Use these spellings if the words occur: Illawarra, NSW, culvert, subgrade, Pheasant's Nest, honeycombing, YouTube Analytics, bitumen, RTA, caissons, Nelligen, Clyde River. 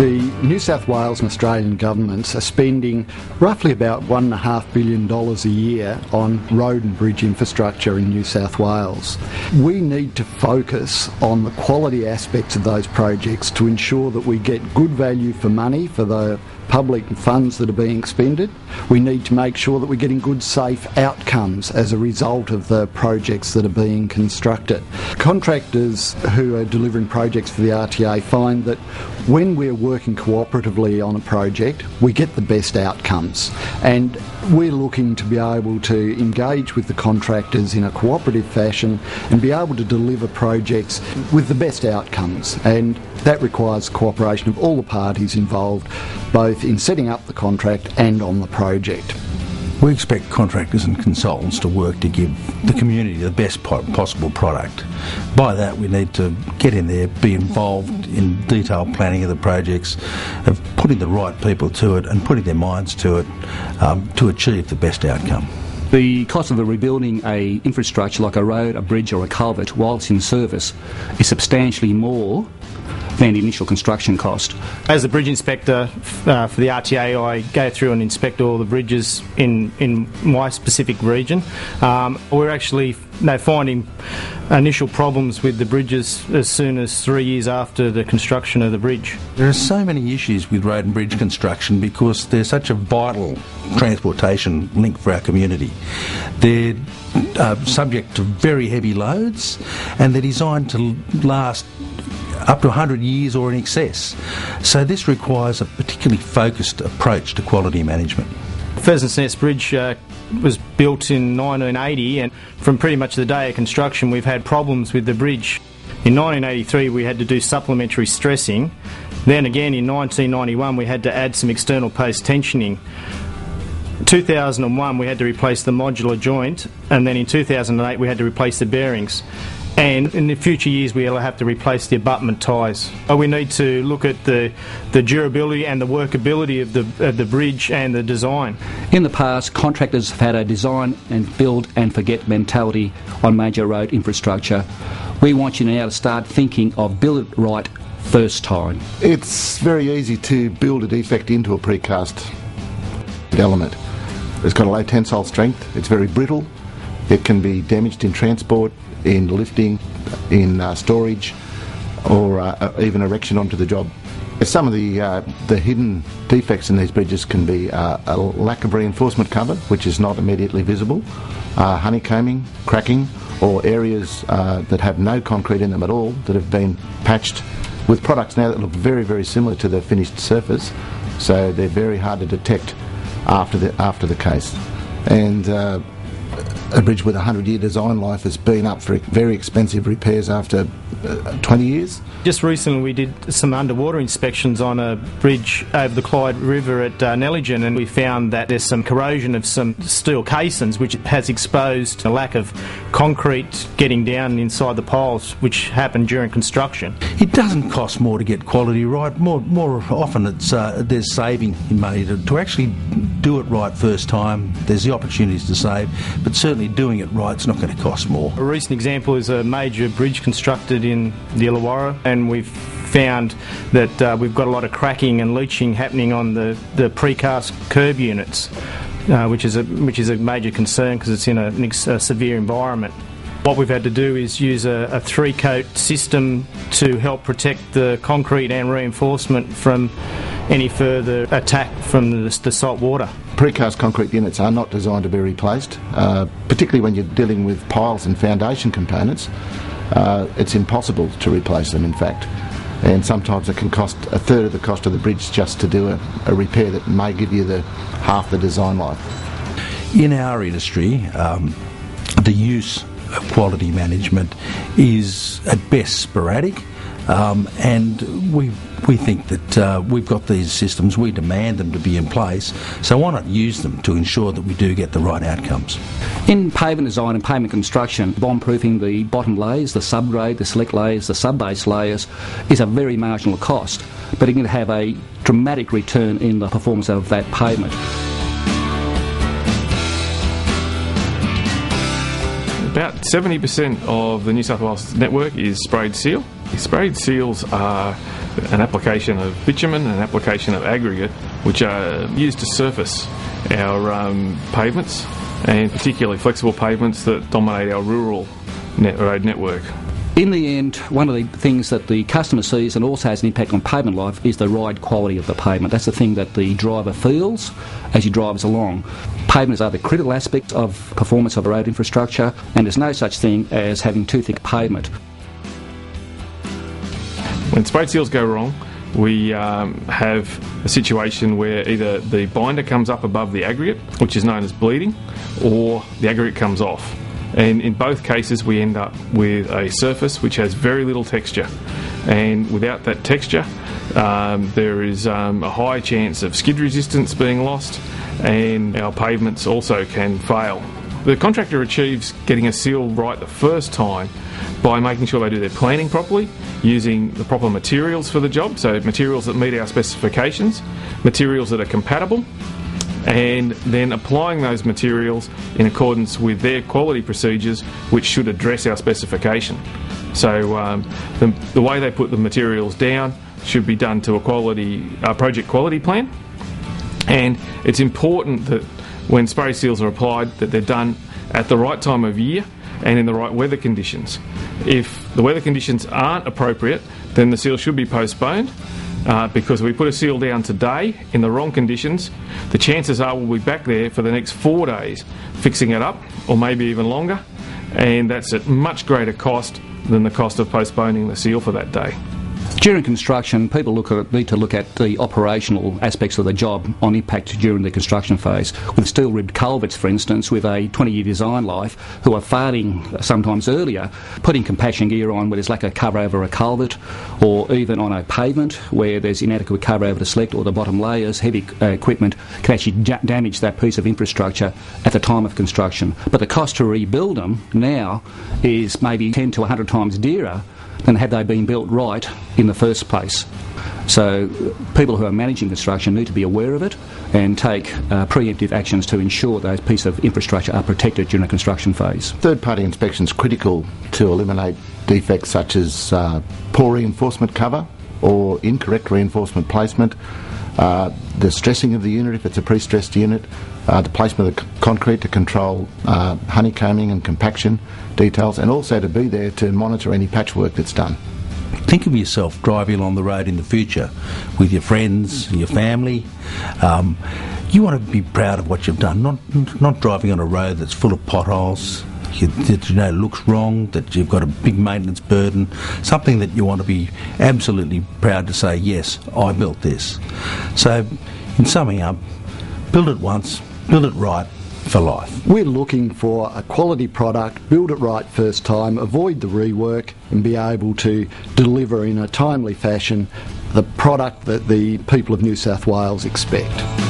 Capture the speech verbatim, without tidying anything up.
The New South Wales and Australian governments are spending roughly about one and a half billion dollars a year on road and bridge infrastructure in New South Wales. We need to focus on the quality aspects of those projects to ensure that we get good value for money for the public funds that are being expended. We need to make sure that we're getting good, safe outcomes as a result of the projects that are being constructed. Contractors who are delivering projects for the R T A find that when we're working cooperatively on a project, we get the best outcomes. And we're looking to be able to engage with the contractors in a cooperative fashion and be able to deliver projects with the best outcomes. And that requires cooperation of all the parties involved, both in setting up the contract and on the project. We expect contractors and consultants to work to give the community the best possible product. By that, we need to get in there, be involved in detailed planning of the projects, of putting the right people to it and putting their minds to it um, to achieve the best outcome. The cost of rebuilding a infrastructure like a road, a bridge or a culvert whilst in service is substantially more than the initial construction cost. As the bridge inspector uh, for the R T A, I go through and inspect all the bridges in, in my specific region. Um, we're actually you know, finding initial problems with the bridges as soon as three years after the construction of the bridge. There are so many issues with road and bridge construction because they're such a vital transportation link for our community. They're uh, subject to very heavy loads and they're designed to last up to one hundred years or in excess. So this requires a particularly focused approach to quality management. Pheasant's Nest Bridge uh, was built in nineteen eighty, and from pretty much the day of construction we've had problems with the bridge. In nineteen eighty-three we had to do supplementary stressing. Then again in nineteen ninety-one we had to add some external post tensioning. two thousand one we had to replace the modular joint, and then in two thousand eight we had to replace the bearings. And in the future years we'll have to replace the abutment ties. We need to look at the, the durability and the workability of the, of the bridge and the design. In the past, contractors have had a design and build and forget mentality on major road infrastructure. We want you now to start thinking of build it right first time. It's very easy to build a defect into a precast element. It's got a low tensile strength, it's very brittle, it can be damaged in transport, in lifting, in uh, storage, or uh, even erection onto the job. Some of the uh, the hidden defects in these bridges can be uh, a lack of reinforcement cover, which is not immediately visible, uh, honeycombing, cracking, or areas uh, that have no concrete in them at all that have been patched with products now that look very, very similar to the finished surface, so they're very hard to detect after the after the case. And uh, a bridge with a hundred-year design life has been up for very expensive repairs after uh, twenty years. Just recently we did some underwater inspections on a bridge over the Clyde River at uh, Nelligen, and we found that there's some corrosion of some steel caissons, which has exposed a lack of concrete getting down inside the piles, which happened during construction. It doesn't cost more to get quality right. More, more often it's, uh, there's saving in money. To, to actually do it right first time, there's the opportunities to save, but certainly doing it right, it's not going to cost more. A recent example is a major bridge constructed in the Illawarra, and we've found that uh, we've got a lot of cracking and leaching happening on the, the precast curb units, uh, which is a which is a major concern because it's in a, a severe environment. What we've had to do is use a, a three-coat system to help protect the concrete and reinforcement from any further attack from the, the salt water. Precast concrete units are not designed to be replaced, uh, particularly when you're dealing with piles and foundation components. Uh, it's impossible to replace them, in fact, and sometimes it can cost a third of the cost of the bridge just to do a, a repair that may give you the half the design life. In our industry, um, the use of quality management is at best sporadic. Um, and we we think that uh, we've got these systems, we demand them to be in place, so why not use them to ensure that we do get the right outcomes? In pavement design and pavement construction, bomb-proofing the bottom layers, the subgrade, the select layers, the subbase layers is a very marginal cost, but it can have a dramatic return in the performance of that pavement. About seventy percent of the New South Wales network is sprayed seal. Sprayed seals are an application of bitumen and an application of aggregate, which are used to surface our um, pavements, and particularly flexible pavements that dominate our rural net road network. In the end, one of the things that the customer sees and also has an impact on pavement life is the ride quality of the pavement. That's the thing that the driver feels as he drives along. Pavements are the critical aspect of performance of road infrastructure, and there's no such thing as having too thick pavement. When spade seals go wrong, we um, have a situation where either the binder comes up above the aggregate, which is known as bleeding, or the aggregate comes off. And in both cases we end up with a surface which has very little texture, and without that texture um, there is um, a high chance of skid resistance being lost, and our pavements also can fail. The contractor achieves getting a seal right the first time by making sure they do their planning properly, using the proper materials for the job, so materials that meet our specifications, materials that are compatible, and then applying those materials in accordance with their quality procedures, which should address our specification. So um, the, the way they put the materials down should be done to a quality uh, project quality plan, and it's important that when spray seals are applied that they're done at the right time of year and in the right weather conditions. If the weather conditions aren't appropriate, then the seal should be postponed. Uh, because if we put a seal down today in the wrong conditions, the chances are we'll be back there for the next four days fixing it up, or maybe even longer, and that's at much greater cost than the cost of postponing the seal for that day. During construction, people look at, need to look at the operational aspects of the job on impact during the construction phase. With steel-ribbed culverts, for instance, with a twenty-year design life, who are failing sometimes earlier, putting compaction gear on where there's lack of cover over a culvert, or even on a pavement where there's inadequate cover over the select or the bottom layers, heavy uh, equipment can actually ja damage that piece of infrastructure at the time of construction. But the cost to rebuild them now is maybe ten to a hundred times dearer than had they been built right in the first place. So people who are managing construction need to be aware of it and take uh, preemptive actions to ensure those pieces of infrastructure are protected during the construction phase. Third-party inspection is critical to eliminate defects such as uh, poor reinforcement cover or incorrect reinforcement placement, uh, the stressing of the unit if it's a pre-stressed unit, uh, the placement of the concrete to control uh, honeycombing and compaction details, and also to be there to monitor any patchwork that's done. Think of yourself driving along the road in the future with your friends and your family. Um, you want to be proud of what you've done, not, not driving on a road that's full of potholes, you, that you know looks wrong, that you've got a big maintenance burden, something that you want to be absolutely proud to say, yes, I built this. So in summing up, build it once, build it right, for life. We're looking for a quality product, build it right first time, avoid the rework, and be able to deliver in a timely fashion the product that the people of New South Wales expect.